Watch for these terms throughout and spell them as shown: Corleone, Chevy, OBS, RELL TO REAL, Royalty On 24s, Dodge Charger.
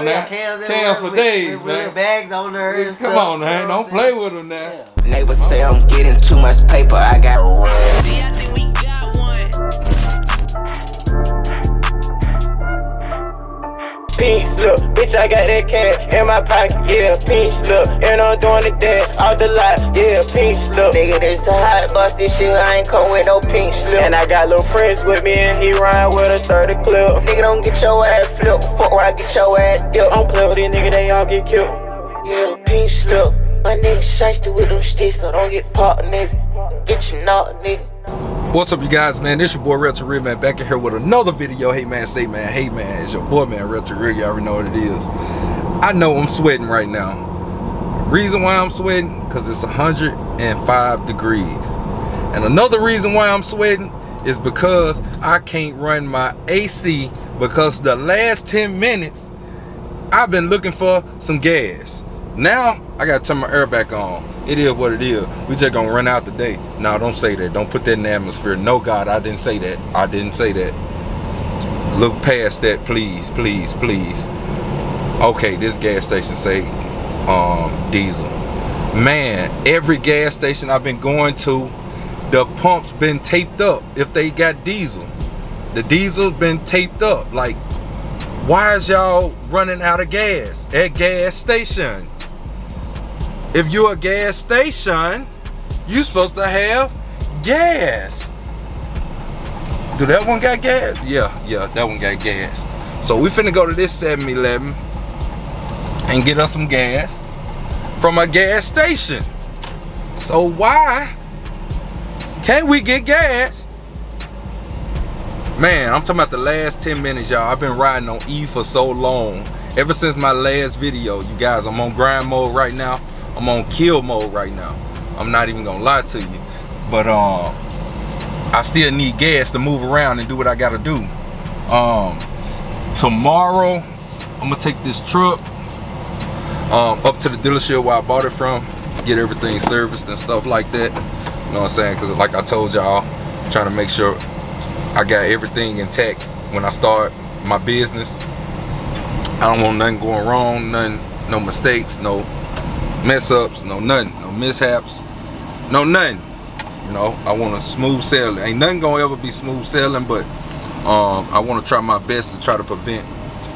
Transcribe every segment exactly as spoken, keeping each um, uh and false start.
on now. Cams, cams for with, days, with, man. With bags on her and come stuff, on, man. You know don't play with them now. Yeah. Neighbors say I'm getting too much paper. I got. See, I think we got one. Peace, look, bitch. I got that cat in my pocket. Yeah, peace, look. And I'm doing the dance out the lot. Yeah, peace, look. Nigga, this a hot bust. This shit I ain't come with no pink slip. And I got little friends with me, and he ride with a thirty clip. Nigga, don't get your ass flipped. Fuck where I get your ass dipped. I'm play with these niggas, they all get killed. Yeah, pink slip. My nigga shiesty with them sticks, so don't get popped, nigga. Get you knocked, nigga. What's up, you guys, man? It's your boy Rell to Real, man, back in here with another video. Hey, man, say, man, hey, man, it's your boy, man, Rell to Real. You already know what it is. I know I'm sweating right now. Reason why I'm sweating, because it's one hundred five degrees. And another reason why I'm sweating is because I can't run my A C because the last ten minutes, I've been looking for some gas. Now, I gotta turn my air back on. It is what it is. We just gonna run out today. No, don't say that. Don't put that in the atmosphere. No, God, I didn't say that. I didn't say that. Look past that, please, please, please. Okay, this gas station say um, diesel. Man, every gas station I've been going to, the pump's been taped up if they got diesel. The diesel's been taped up. Like, why is y'all running out of gas at gas stations? If you're a gas station, you're supposed to have gas. Do that one got gas? Yeah, yeah, that one got gas. So we finna go to this seven eleven and get us some gas from a gas station. So why can't we get gas? Man, I'm talking about the last ten minutes, y'all. I've been riding on E for so long. Ever since my last video, you guys, I'm on grind mode right now. I'm on kill mode right now. I'm not even gonna lie to you, but um, I still need gas to move around and do what I gotta do. Um, tomorrow, I'm gonna take this truck um, up to the dealership where I bought it from, get everything serviced and stuff like that. You know what I'm saying? Cause like I told y'all, trying to make sure I got everything intact when I start my business. I don't want nothing going wrong, nothing, no mistakes, no mess ups, no nothing, no mishaps, no nothing. You know, I want a smooth sailing. Ain't nothing gonna ever be smooth sailing, but um, I want to try my best to try to prevent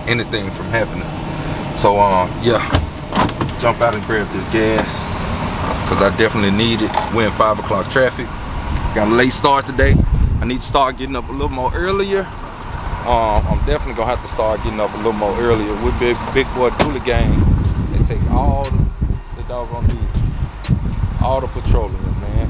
anything from happening. So um, yeah, jump out and grab this gas because I definitely need it. We're in five o'clock traffic. Got a late start today. I need to start getting up a little more earlier. Um, I'm definitely gonna have to start getting up a little more earlier. With big big boy Doola gang, they take all the dog on these, all the patrolling, man.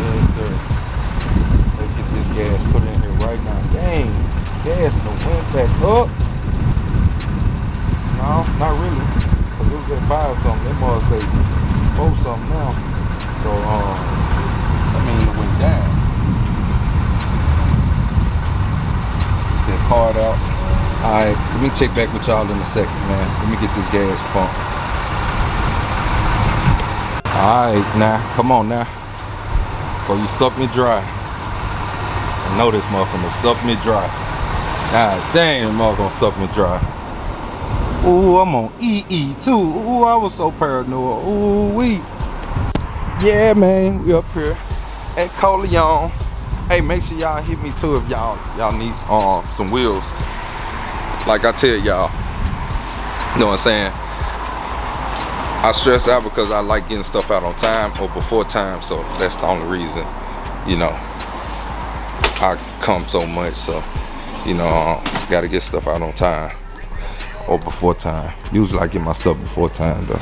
Yes, sir. Let's get this gas put in here right now. Dang, gas done went back up. No, not really. Cause it was at five something. They must say four something now. So, um, I mean, it went down. Get that card out. Alright, let me check back with y'all in a second, man. Let me get this gas pump. Alright, now, come on now. Before you suck me dry. I know this motherfucker suck me dry. God damn, mother gonna suck me dry. Ooh, I'm on E E too. Ooh, I was so paranoid. Ooh, we. Yeah, man, we up here at Corleone. Hey, make sure y'all hit me too if y'all y'all need um some wheels. Like I tell y'all, you know what I'm saying? I stress out because I like getting stuff out on time or before time, so that's the only reason, you know, I come so much. So, you know, uh, gotta get stuff out on time or before time. Usually I get my stuff before time though.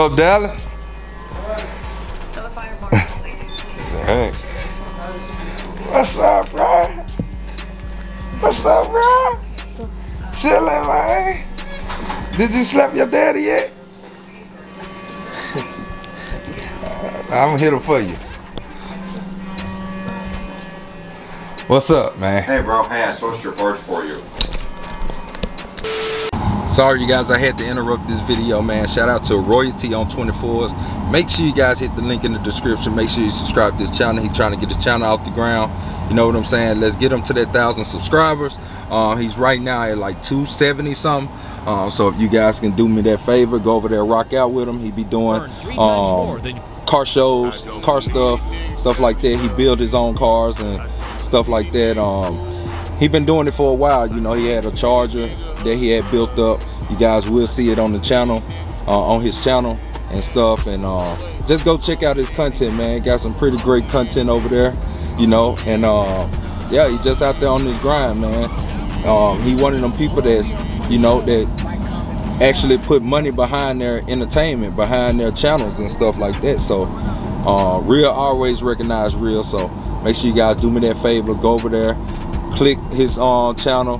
Up, Dallas? Hey. What's up, bro? What's up, bro? Chillin', man. Did you slap your daddy yet? I'm here for you. What's up, man? Hey, bro. Hey, I sourced your parts for you. Sorry you guys, I had to interrupt this video, man. Shout out to Royalty On twenty-fours. Make sure you guys hit the link in the description. Make sure you subscribe to this channel. He's trying to get the channel off the ground. You know what I'm saying? Let's get him to that thousand subscribers. Uh, he's right now at like two seventy something. Uh, so if you guys can do me that favor, go over there, rock out with him. He be doing um, car shows, car stuff, stuff like that. He built his own cars and stuff like that. Um, He's been doing it for a while. You know, he had a Charger that he had built up. You guys will see it on the channel, uh, on his channel and stuff. And uh, just go check out his content, man. Got some pretty great content over there, you know. And uh, yeah, he's just out there on his grind, man. Um, he one of them people that's, you know, that actually put money behind their entertainment, behind their channels and stuff like that. So uh, Real always recognize Real. So make sure you guys do me that favor, go over there, click his um, channel,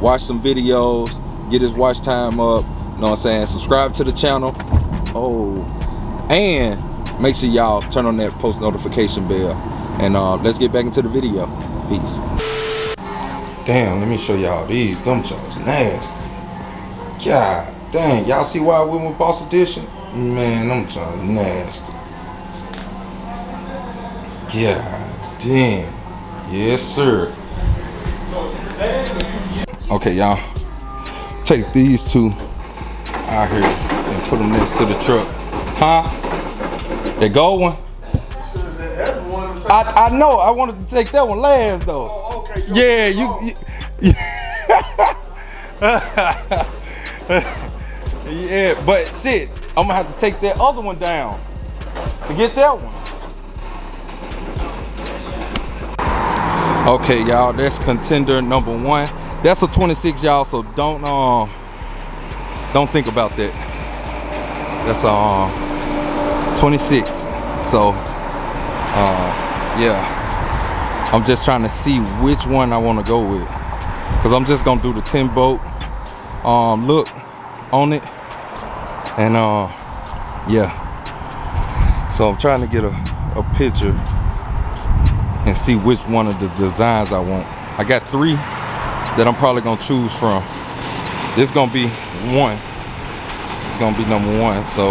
watch some videos, get his watch time up, you know what I'm saying, subscribe to the channel, oh, and make sure y'all turn on that post notification bell, and uh, let's get back into the video. Peace. Damn, let me show y'all these, them jokes nasty. God dang, y'all see Wild Women Boss Edition? Man, them jokes nasty. God damn, yes sir. Okay, y'all, take these two out here and put them next to the truck. Huh? That gold one? I, I know. I wanted to take that one last, though. Oh, okay. Yo, yeah, you... you, you yeah, but shit, I'm going to have to take that other one down to get that one. Okay, y'all, that's contender number one. That's a twenty-six, y'all, so don't um don't think about that. That's um twenty-six. So uh yeah, I'm just trying to see which one I want to go with, because I'm just gonna do the ten bolt um look on it, and uh yeah, so I'm trying to get a, a picture and see which one of the designs I want. I got three that I'm probably gonna choose from. This gonna be one. It's gonna be number one. So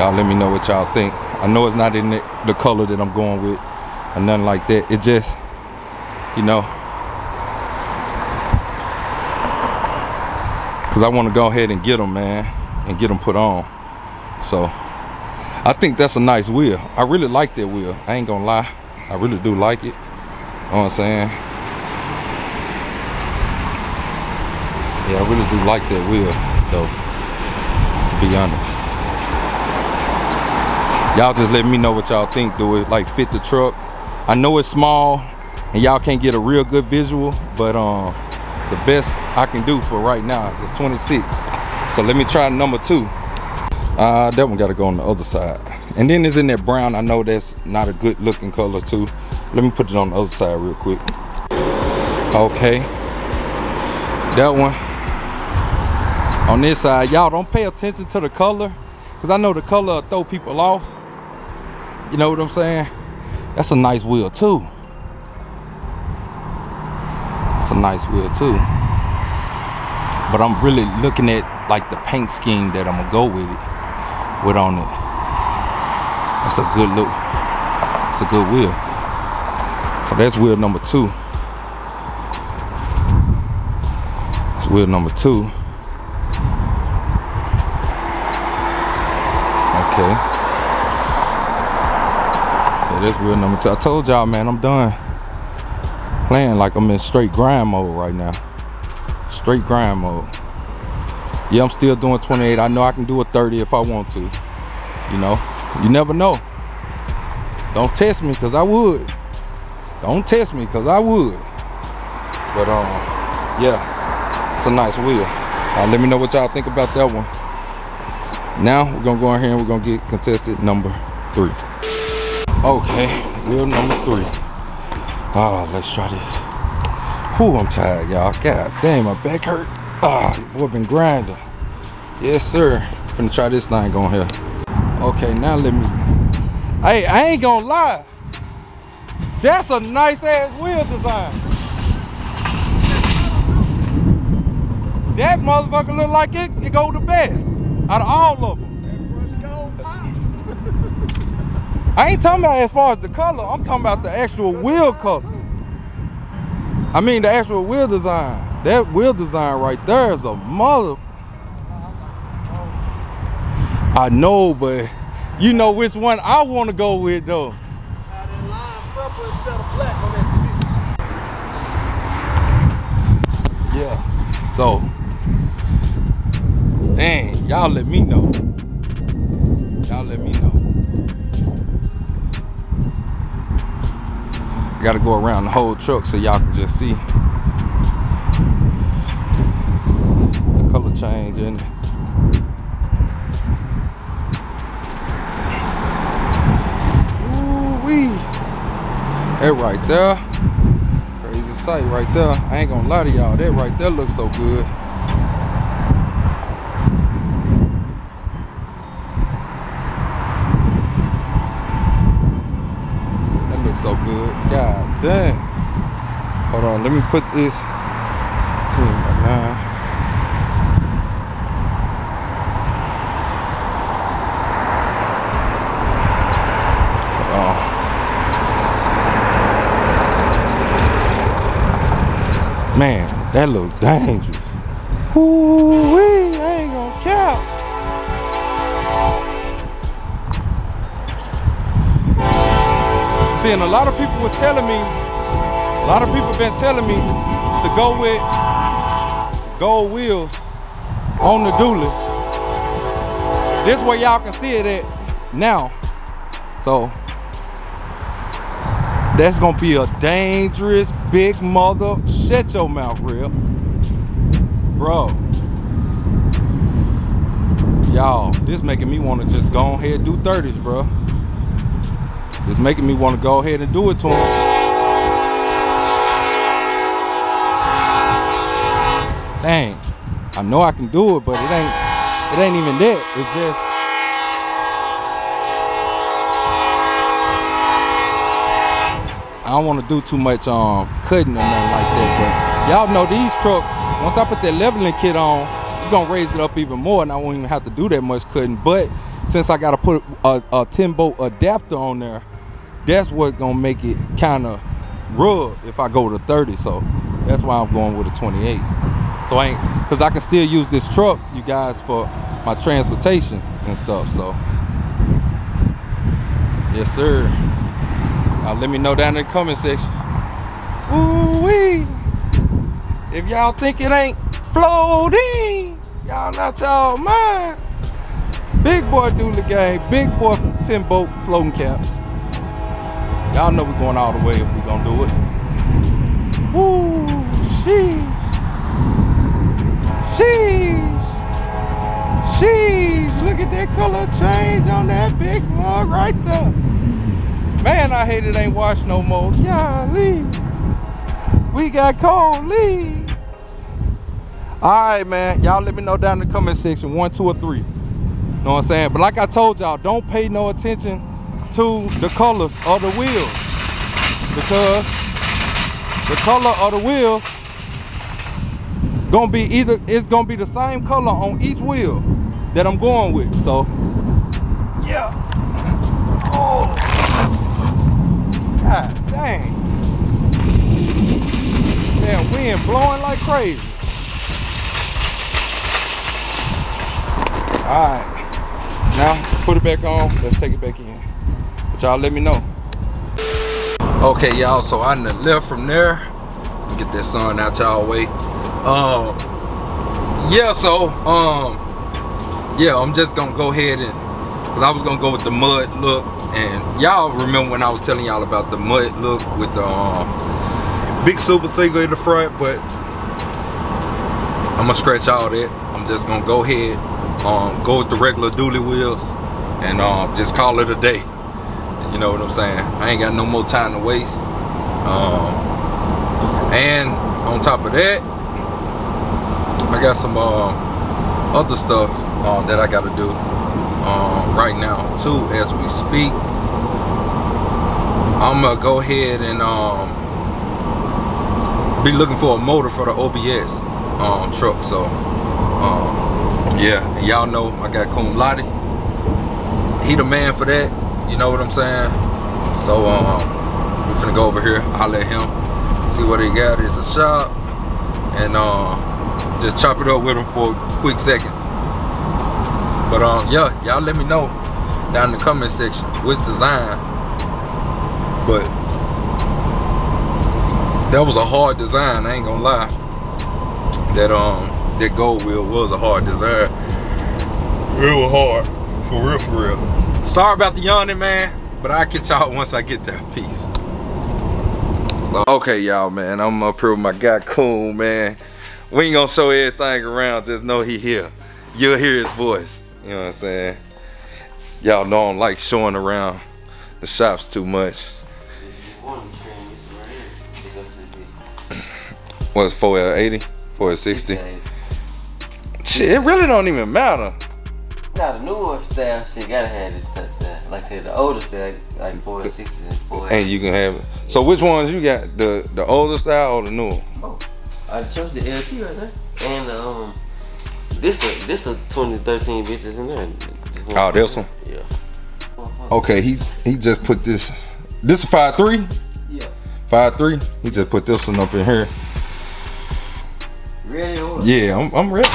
y'all let me know what y'all think. I know it's not in the, the color that I'm going with or nothing like that. It just, you know, cause I want to go ahead and get them, man, and get them put on. So I think that's a nice wheel. I really like that wheel. I ain't gonna lie, I really do like it. You know what I'm saying? Yeah, I really do like that wheel, though, to be honest. Y'all just let me know what y'all think. Do it like fit the truck? I know it's small and y'all can't get a real good visual, but um, it's the best I can do for right now. It's twenty-six. So let me try number two. Uh, that one gotta go on the other side. And then it's in that brown. I know that's not a good looking color too. Let me put it on the other side real quick. Okay, that one on this side. Y'all don't pay attention to the color, because I know the color will throw people off. You know what I'm saying? That's a nice wheel too. That's a nice wheel too. But I'm really looking at like the paint scheme that I'm gonna go with it, with on it. That's a good look. That's a good wheel. So that's wheel number two. That's wheel number two. Okay. Yeah, that's wheel number two. I told y'all, man, I'm done playing like I'm in straight grind mode right now. Straight grind mode. Yeah, I'm still doing twenty-eight. I know I can do a thirty if I want to. You know? You never know. Don't test me, because I would. Don't test me, because I would. But, um, yeah, it's a nice wheel. Uh, let me know what y'all think about that one. Now, we're going to go in here and we're going to get contested number three. Okay, wheel number three. Oh, let's try this. Whew, I'm tired, y'all. God damn, my back hurt. Ah, oh, boy, been grinding. Yes, sir. Finna try this thing going here. Okay, now let me, hey, I ain't gonna lie, that's a nice ass wheel design. motherfucker look like it, it go the best out of all of them. I ain't talking about as far as the color. I'm talking about the actual wheel color. I mean the actual wheel design. That wheel design right there is a mother. I know, but you know which one I want to go with though. Yeah. So, dang, y'all let me know. Y'all let me know. I gotta go around the whole truck so y'all can just see the color change in it. That right there, crazy sight right there. I ain't gonna lie to y'all, that right there looks so good. That looks so good, god dang. Hold on, let me put this, this team right now. Man, that look dangerous. Ooh-wee, I ain't gonna cap. See, and a lot of people was telling me, a lot of people been telling me to go with gold wheels on the dually. This way y'all can see it at now. So, that's gonna be a dangerous big mother. Shut your mouth, Real. Bro. Y'all, this making me wanna just go ahead and do thirties, bro. This making me wanna go ahead and do it to him. Dang. I know I can do it, but it ain't it ain't even that. It's just I don't want to do too much um, cutting or nothing like that, but y'all know these trucks, once I put that leveling kit on, it's going to raise it up even more and I won't even have to do that much cutting. But since I got to put a, a ten bolt adapter on there, that's what's going to make it kind of rough if I go to thirty. So that's why I'm going with a twenty-eight. So I ain't, because I can still use this truck, you guys, for my transportation and stuff. So, yes, sir. Uh, let me know down in the comment section. Ooh-wee. If y'all think it ain't floating, y'all not y'all mind. Big boy doodle game, big boy ten bolt floating caps. Y'all know we're going all the way if we're gonna do it. Woo, sheesh. Sheesh. Sheesh. Look at that color change on that big mug right there. Man, I hate it ain't washed no more. Golly, we got cold leaves. Alright, man. Y'all let me know down in the comment section. One, two, or three. Know what I'm saying? But like I told y'all, don't pay no attention to the colors of the wheels. Because the color of the wheels gonna be either, it's gonna be the same color on each wheel that I'm going with. So yeah. Oh. God dang. Damn, wind blowing like crazy. Alright. Now, put it back on. Let's take it back in. But y'all let me know. Okay, y'all. So, I done left from there. Get that sun out y'all way. Um, yeah, so, um, yeah, I'm just going to go ahead and, because I was going to go with the mud look. And y'all remember when I was telling y'all about the mud look with the um, big super single in the front, but I'm gonna scratch all that. I'm just gonna go ahead, um, go with the regular dually wheels and um, just call it a day. You know what I'm saying? I ain't got no more time to waste. Um, and on top of that, I got some uh, other stuff uh, that I gotta do. Um, right now too, as we speak. I'm gonna go ahead and um, be looking for a motor for the O B S um, truck, so Um, yeah, and y'all know I got cum laude. He the man for that, you know what I'm saying? So um, we're finna go over here, holler at him, see what he got at the shop, and uh, just chop it up with him for a quick second. But um, yeah, y'all let me know down in the comment section which design. But that was a hard design, I ain't gonna lie. That um, that gold wheel was a hard design. It was hard, for real, for real. Sorry about the yawning, man, but I'll catch y'all once I get that piece. So, okay, y'all, man, I'm up here with my guy Coon, man. We ain't gonna show everything around, just know he here. You'll hear his voice, you know what I'm saying? Y'all know I don't like showing around the shops too much. What's four L eighty? four L sixty? Shit, it really don't even matter. Now the newer style shit gotta have this type style. Like I said, the older style, like four L sixties and four L. And you can have it. So which ones you got? The the older style or the newer? Oh, I chose the L T right there. And the, um, this a, this a twenty thirteen bitches in there. Oh, this one? Yeah. Okay, he's, he just put this. This a five three? Yeah. five three? He just put this one up in here. Ready or? Yeah, I'm, I'm ready.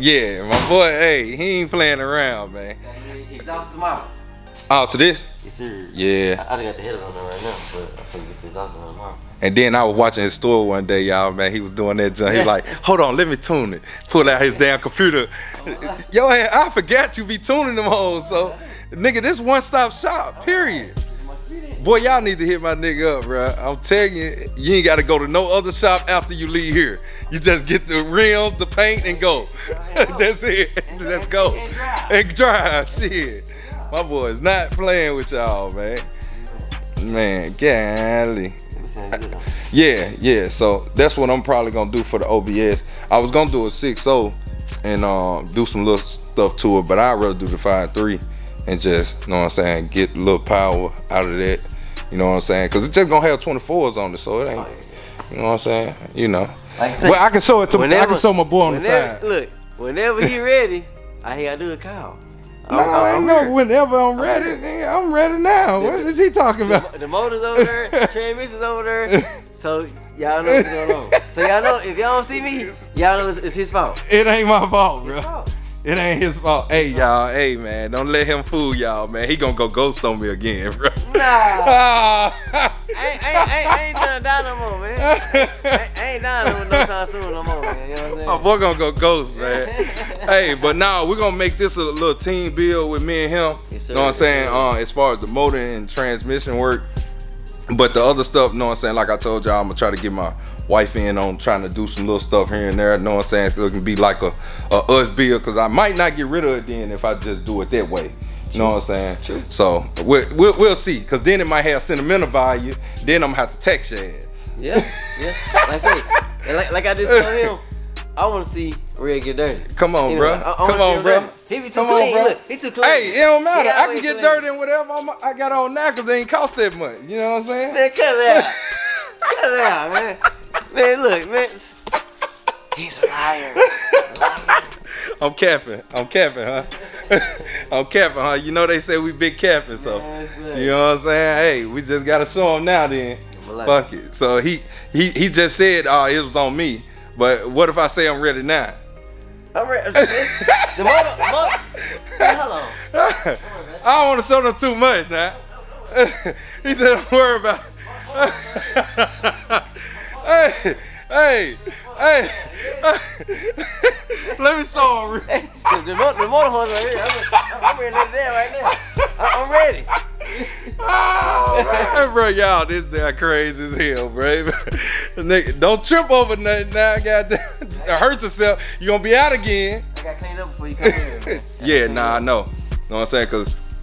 Yeah, my boy, hey, he ain't playing around, man. Exhaust tomorrow. Oh, to this? Yes, sir. Yeah. I, I got the header on there right now, but I think get the exhaust on tomorrow. And then I was watching his store one day, y'all, man. He was doing that junk. He was like, hold on, let me tune it. Pull out his damn computer. Yo, hey, I forgot you be tuning them hoes, so. Nigga, this one-stop shop, period. Boy, y'all need to hit my nigga up, bro. I'm telling you, you ain't got to go to no other shop after you leave here. You just get the rims, the paint, and go. That's it. Let's go. And drive. Shit. My boy is not playing with y'all, man. Man, golly. Yeah, yeah. So that's what I'm probably going to do for the O B S. I was going to do a six oh and um, do some little stuff to it, but I'd rather do the five three. And just, you know what I'm saying, get a little power out of that, you know what I'm saying? Because it's just going to have twenty-fours on it, so it ain't, you know what I'm saying? You know. Like I said, well, I can show it to whenever, I can show my boy on whenever, the side. Look, whenever you ready, I hear I do a call. No, I ain't know whenever I'm ready. I'm, I'm ready now. The, what is he talking about? The, the motor's over there, the transmission's over there, so y'all know what's going on. So y'all know, if y'all don't see me, y'all know it's, it's his fault. It ain't my fault, bro. It's his fault. It ain't his fault. Hey, y'all. Hey, man. Don't let him fool y'all, man. He gonna go ghost on me again, bro. Nah. I, ain't, I, ain't, I ain't trying to die no more, man. I, I ain't dying no, no time soon no more, man. You know what I'm saying? My boy gonna go ghost, man. Hey, but now nah, we're gonna make this a little team build with me and him. Yes, sir. Know what I'm saying? Uh, as far as the motor and transmission work. But the other stuff, know what I'm saying? Like I told y'all, I'm gonna try to get my wife in on trying to do some little stuff here and there, know what I'm saying? So it can be like a, a us bill, because I might not get rid of it then if I just do it that way. You know what I'm saying? True. So we'll, we'll, we'll see, because then it might have sentimental value. Then I'm gonna have to tax your ass. Yeah, yeah. Like I say, like, like I just told him, I want to see Red get dirty. Come on, you know, bro. I, I Come on, bro. Dirty. He be too Come clean. On, Look, he too clean. Hey, it don't matter. I can get clean. dirty and whatever I'm, I got on now, because it ain't cost that much. You know what I'm saying? Man, cut it out. Cut it out, man. Man, look, man. He's a liar. liar. I'm capping. I'm capping, huh? I'm capping, huh? You know they say we big capping, so. Man, you know what I'm saying? Hey, we just got to show him now then. Like Fuck it. it. So he, he, he just said, oh, it was on me. But what if I say I'm ready now? I'm ready. The motor, motor. Hello. I don't want to show them too much now. No, no, no. He said, don't worry about it. Hey, hey, Hey, let me saw him. Hey, the, the motorhorse right here. I'm ready to there right now. I'm ready. Oh, man. Bro, y'all, this damn crazy as hell, bro. Nigga, don't trip over nothing now. Goddamn, hurt yourself. You gonna be out again. I got cleaned up before you come here. Yeah, nah, I know. Know what I'm saying? Cause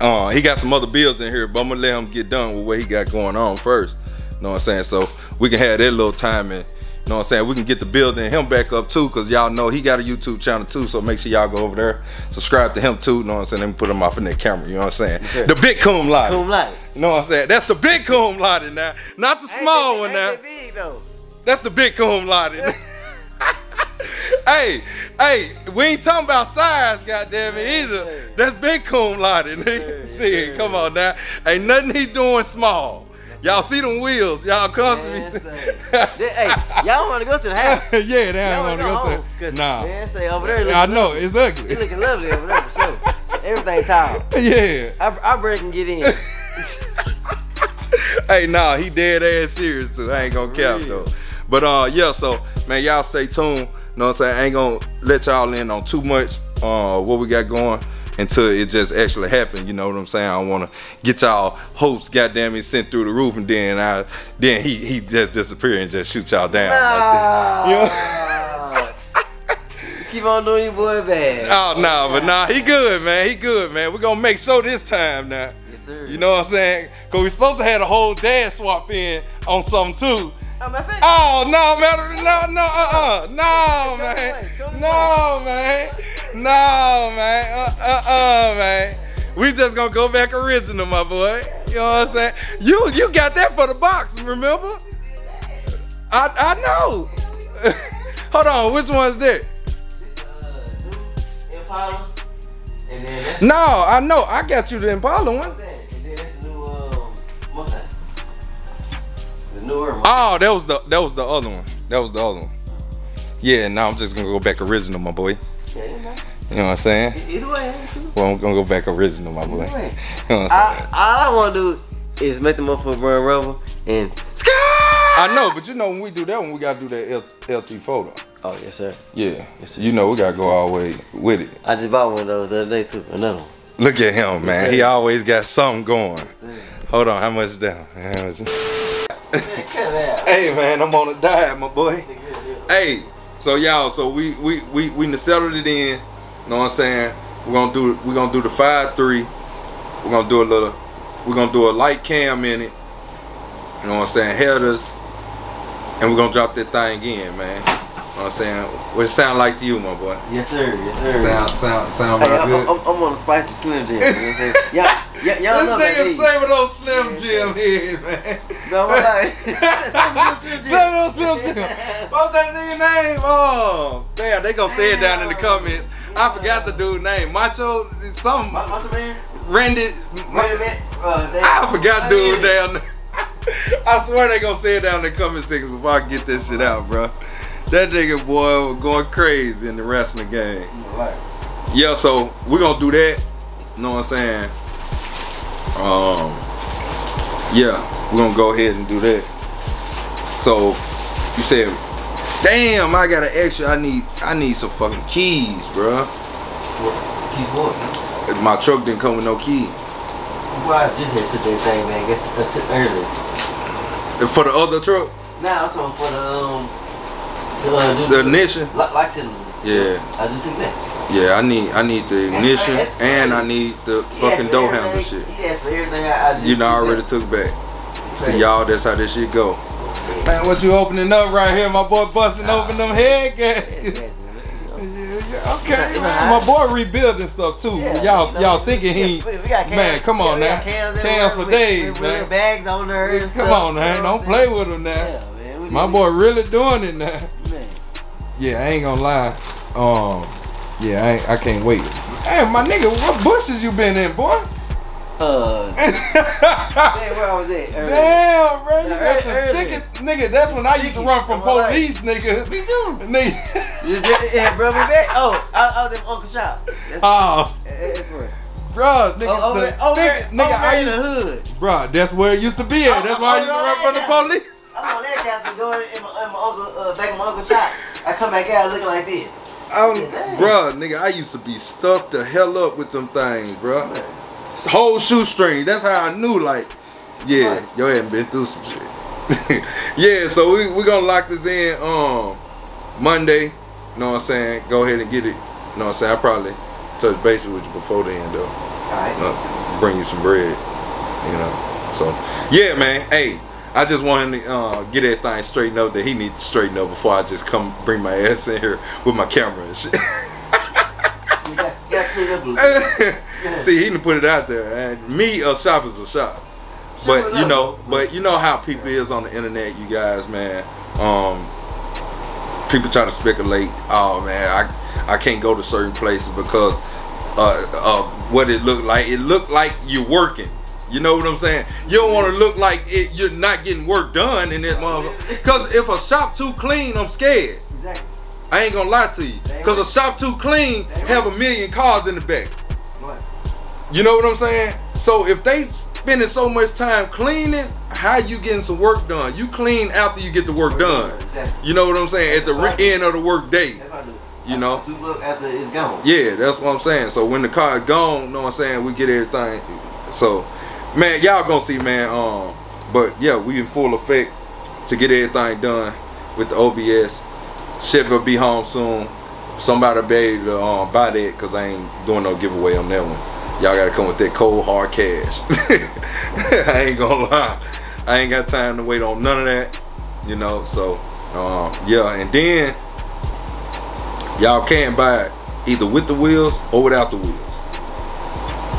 uh, he got some other bills in here, but I'm gonna let him get done with what he got going on first. Know what I'm saying? So we can have that little time and. Know what I'm saying? We can get the building him back up too, cause y'all know he got a YouTube channel too. So make sure y'all go over there, subscribe to him too. Know what I'm saying? Let me put him off in that camera. You know what I'm saying? Okay. The big cum laude. Cum laude. Know what I'm saying? That's the big cum laude now, not the small ain't one now. Ain't big, though. That's the big cum laude. Hey, hey, we ain't talking about size, goddamn it either. That's big cum laude, nigga. See it? Come on now. Ain't nothing he doing small. Y'all see them wheels? Y'all come to me. Hey, y'all want to go to the house? Yeah, they don't want to go, go to. Nah. Man, say over there. I know lovely. It's ugly. You looking lovely over there for sure. Everything's tall. Yeah. I, I break and get in. Hey, nah, he dead ass serious too. I ain't gonna cap though. But uh, yeah. So man, y'all stay tuned. Know what I'm saying? I ain't gonna let y'all in on too much. Uh, what we got going. Until it just actually happened, you know what I'm saying? I don't want to get y'all hopes, goddamn it, sent through the roof, and then I, then he he just disappear and just shoot y'all down. No. Like that. You know? Keep on doing your boy bad. Oh no, nah, but nah, he good, man. He good, man. We're gonna make sure this time now. Yes, sir. You know what I'm saying? Cause we supposed to have a whole dad swap in on something too. Oh no, man! No, no, uh, uh, no, man! No, man! No, man! Uh, uh, uh, man! We just gonna go back original, my boy. You know what I'm saying? You, you got that for the box, remember? I, I know. Hold on, which one's that? Impala. No, I know. I got you the Impala one. Oh, that was the that was the other one. That was the other one. Yeah, now nah, I'm just gonna go back original, my boy. Yeah, you know what I'm saying? Either way, well, I'm gonna go back original, my boy. You know what I'm I, saying? All I wanna do is make the motherfucker run rubber and I know, but you know when we do that one, we gotta do that L T photo. Oh yes, sir. Yeah, yes, sir. You know we gotta go all the way with it. I just bought one of those the other day too. Another one. Look at him, man. Yes, he always got something going. Yes, hold on, how much is down? How much is hey man, I'm on a diet, my boy. Hey, so y'all, so we we we we settled it in. Know what I'm saying? We're gonna do we're gonna do the five three. We're gonna do a little. We're gonna do a light cam in it. You know what I'm saying? Headers, and we're gonna drop that thing in, man. Know what I'm saying? What it sound like to you, my boy? Yes sir, yes sir. Sound sound sound hey, good. I'm, I'm on a spicy Slim Jim. Yeah. Yeah, y'all know this nigga saving those Slim Jim here, man. No, I'm like, saving those Slim Jim. What's that nigga name? Oh, damn, they gonna say it down in the comments. I forgot the dude's name. Macho, something. Macho Man? Randy. I forgot dude down there. I swear they gonna say it down in the comment section before I get this shit out, bro. That nigga, boy, was going crazy in the wrestling game. Yeah, so we're gonna do that. You know what I'm saying? Um, yeah, we're gonna go ahead and do that. So you said, damn, I got an extra. I need, I need some fucking keys, bro. What? Keys what? My truck didn't come with no keys. Well, I just had to do that thing, man. I guess I took earlier. And for the other truck? Nah, I'm talking for the um, the, uh, the, the ignition. Like, like cylinders. Yeah. I just took that. Yeah, I need I need the ignition that's and I need the fucking door handle shit. Yes, for everything I, I you know, I already back. took back. See, so y'all, that's how this shit go. Man, what you opening up right here? My boy busting uh, open them head gaskets. Yeah, yeah, okay, you know, man. My boy rebuilding stuff too. Y'all, yeah, y'all know, thinking he? Yeah, cans, man, come on yeah, now. Cans, cans for days, with, man. With bags on there. And come stuff, on, man. You know don't play with him now. Yeah, man, my boy doing? really doing it now. Man. Yeah, I ain't gonna lie. Um. Yeah, I, ain't, I can't wait. Hey, my nigga, what bushes you been in, boy? Uh, damn, where I was at? Early. Damn, bro, you got the sickest, nigga. That's when I used to run from police, nigga. Me too, nigga. Yeah, bro, we back. Oh, I, I was at Uncle Shop. That's oh, that's where. Bro, nigga, oh, over, the over, thick, over, nigga, over I used, in the hood. Bro, that's where it used to be at. That's why I used to run from the police. I was on that cast and doing it in my, in my uncle, uh, back in my uncle's shop. I come back out looking like this. I was, bruh, nigga, I used to be stuffed the hell up with them things, bruh. Whole shoestring. That's how I knew, like, yeah, y'all hadn't been through some shit. Yeah, so we we gonna lock this in um Monday. You know what I'm saying? Go ahead and get it. You know what I'm saying? I probably touch bases with you before the end though. Alright. You know, bring you some bread. You know. So yeah, man. Hey, I just want him to uh, get that thing straightened up that he needs to straighten up before I just come bring my ass in here with my camera and shit. You got, you got clean up a little bit. See, he done put it out there. And me, a shop is a shop. But you know, but you know how people is on the internet, you guys, man. Um, people try to speculate. Oh man, I I can't go to certain places because uh, uh, what it looked like. It looked like you're working. You know what I'm saying? You don't want to look like it, you're not getting work done in that motherfucker. Cause if a shop too clean, I'm scared. Exactly. I ain't gonna lie to you. Cause a shop too clean have a million cars in the back. You know what I'm saying? So if they spending so much time cleaning, how you getting some work done? You clean after you get the work done. You know what I'm saying? At the end of the work day. You know? After it's gone. Yeah, that's what I'm saying. So when the car is gone, you know what I'm saying, we get everything. So man, y'all gonna see, man. Um, but yeah, we in full effect to get everything done with the O B S. Shit will be home soon. Somebody be able to um, buy that because I ain't doing no giveaway on that one. Y'all gotta come with that cold hard cash. I ain't gonna lie, I ain't got time to wait on none of that, you know. So um, yeah, and then y'all can buy it either with the wheels or without the wheels.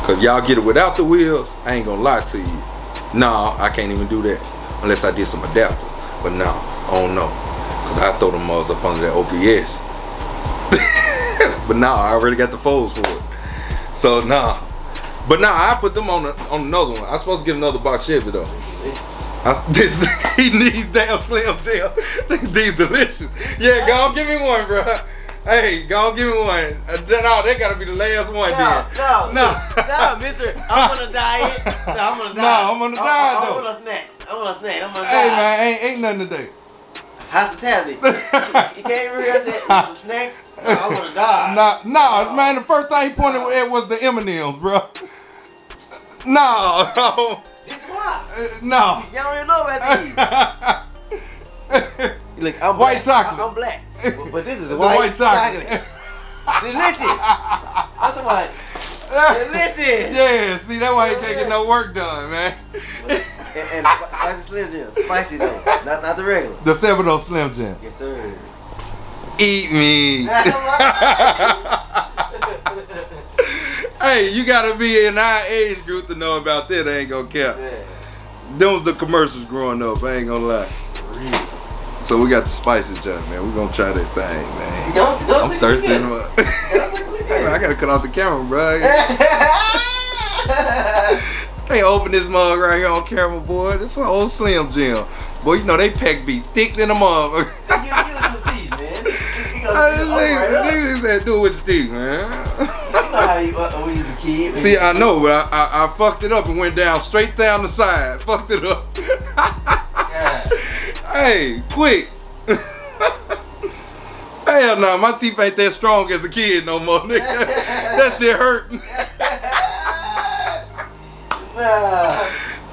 Cause y'all get it without the wheels, I ain't gonna lie to you, nah, I can't even do that unless I did some adapters. But nah, I don't know, cause I throw them mugs up under that O B S. But nah, I already got the folds for it. So nah. But nah, I put them on a, on another one. I was supposed to get another box Chevy though. I, this, he needs damn Slim Jim. These delicious. Yeah, go give me one, bro. Hey, go give me one. No, they gotta be the last one. No, then. No, no, no, Mister. I'm on a diet. No, I'm on a diet. No, I'm on a diet. I'm, I'm on a snack. I'm on a snack. I'm on a diet. Hey man, ain't, ain't nothing today. Hospitality. You can't realize that it was a snack. No, I would've died. Nah, nah, oh, man, the first thing he pointed nah. at was the M and M's, bro. No. This why? Uh, no. Y'all don't even know about these. Look, I'm white black. Chocolate. I, I'm black. But, but this is white, white chocolate. chocolate. Delicious. I'm talking about delicious. Yeah, see, that's why he can't get no work done, man. But, and, and spicy Slim Jim. Spicy though. Not, not the regular. The seven oh Slim Jim. Yes, sir. Eat me. Hey, you gotta be in our age group to know about that. I ain't gonna cap. Yeah. Those the commercials growing up. I ain't gonna lie. Really? So we got the spicy jump, man. We gonna try that thing, man. Don't, don't I'm thirsty. I gotta cut off the camera, bro. They open this mug right here on camera, boy. This is an old Slim Jim. Boy, you know they pack be thick than a motherfucker. Niggas had to do it with the teeth, man. You know how we was a kid. See, I know, but I, I, I fucked it up and went down straight down the side. Fucked it up. Yeah. Hey, quick. Hell no, nah, my teeth ain't that strong as a kid no more, nigga. That shit hurt. Nah.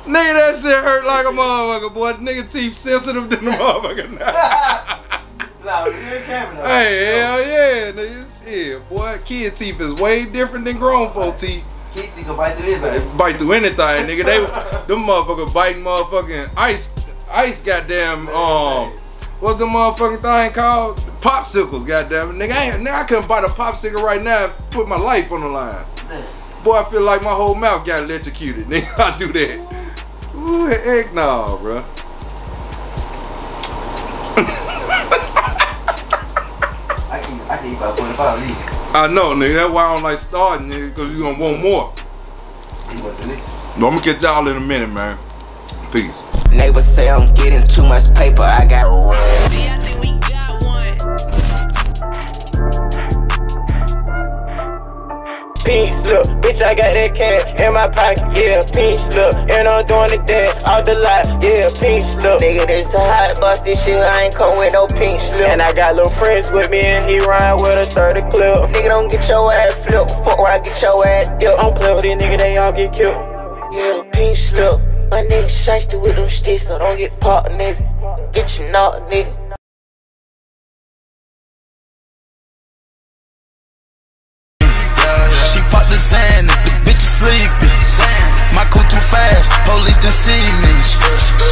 Nigga, that shit hurt like a motherfucker, boy. Nigga teeth sensitive than a motherfucker now. No, you're camera, hey, no. Hell yeah, nigga. Shit, boy, kids' teeth is way different than grown folks' teeth. Kids' teeth can bite through anything. Bite through anything, nigga. They, them motherfuckers biting motherfucking ice, ice goddamn, um, what's the motherfucking thing called? Popsicles, goddamn. Nigga, I, nigga, I couldn't bite a popsicle right now and put my life on the line. Boy, I feel like my whole mouth got electrocuted, nigga. I do that. Ooh, heck no, bro. I know, nigga. That's why I don't like starting, nigga, because you're gonna want more. I'm gonna catch y'all in a minute, man. Peace. Neighbors say I'm getting too much paper. I got see, I think we got one. pinch slip. Bitch, I got that cat in my pocket, yeah, pinch slip. And I'm doing the dance out the lot, yeah, pinch slip. Nigga, this a hot bus, this shit, I ain't come with no pinch slip. And I got little friends with me, and he rhyme with a thirty clip. Nigga, don't get your ass flipped, fuck where I get your ass dipped. I'm play with these niggas, they all get killed. Yeah, pinch slip. My nigga shiesty with them sticks, so don't get popped, nigga. Get you knocked, nigga.